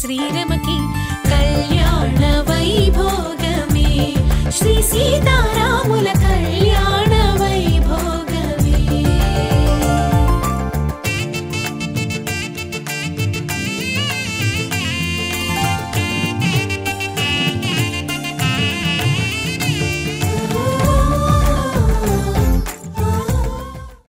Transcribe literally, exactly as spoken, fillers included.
श्रीरमकी Kalyan वैभोगमे Shri सीतारामुल